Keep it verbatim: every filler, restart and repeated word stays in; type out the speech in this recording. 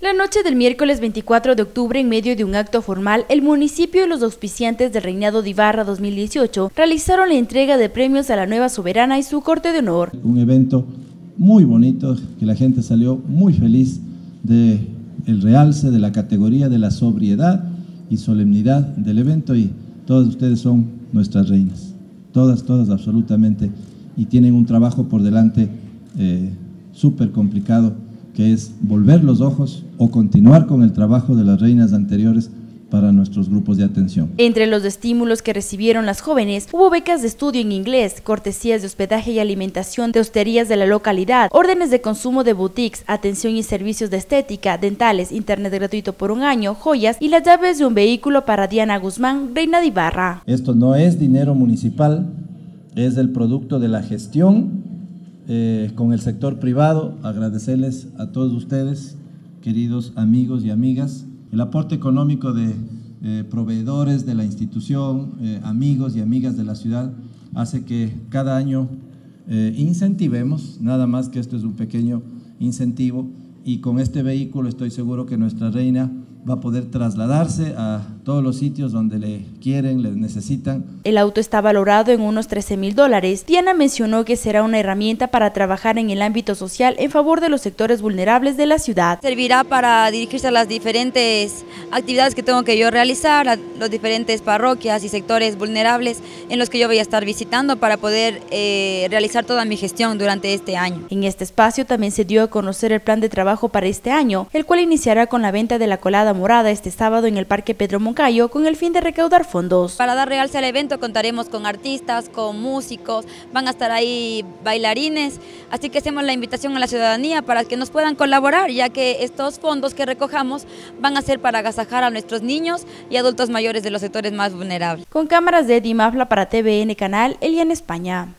La noche del miércoles veinticuatro de octubre, en medio de un acto formal, el municipio y los auspiciantes del reinado de Ibarra dos mil dieciocho realizaron la entrega de premios a la nueva soberana y su corte de honor. Un evento muy bonito, que la gente salió muy feliz de el realce, de la categoría, de la sobriedad y solemnidad del evento, y todas ustedes son nuestras reinas, todas, todas absolutamente, y tienen un trabajo por delante eh, súper complicado, que es volver los ojos o continuar con el trabajo de las reinas anteriores para nuestros grupos de atención. Entre los estímulos que recibieron las jóvenes, hubo becas de estudio en inglés, cortesías de hospedaje y alimentación de hosterías de la localidad, órdenes de consumo de boutiques, atención y servicios de estética, dentales, internet gratuito por un año, joyas y las llaves de un vehículo para Diana Guzmán, reina de Ibarra. Esto no es dinero municipal, es el producto de la gestión Eh, con el sector privado. Agradecerles a todos ustedes, queridos amigos y amigas, el aporte económico de eh, proveedores de la institución, eh, amigos y amigas de la ciudad, hace que cada año eh, incentivemos, nada más que esto es un pequeño incentivo, y con este vehículo estoy seguro que nuestra reina va a poder trasladarse a todos los sitios donde le quieren, le necesitan. El auto está valorado en unos trece mil dólares. Diana mencionó que será una herramienta para trabajar en el ámbito social en favor de los sectores vulnerables de la ciudad. Servirá para dirigirse a las diferentes actividades que tengo que yo realizar, a las diferentes parroquias y sectores vulnerables en los que yo voy a estar visitando para poder eh, realizar toda mi gestión durante este año. En este espacio también se dio a conocer el plan de trabajo para este año, el cual iniciará con la venta de la colada morada este sábado en el Parque Pedro Moncález, con el fin de recaudar fondos. Para dar realce al evento contaremos con artistas, con músicos, van a estar ahí bailarines, así que hacemos la invitación a la ciudadanía para que nos puedan colaborar, ya que estos fondos que recojamos van a ser para agasajar a nuestros niños y adultos mayores de los sectores más vulnerables. Con cámaras de Dimafla para T V N Canal, Elian España.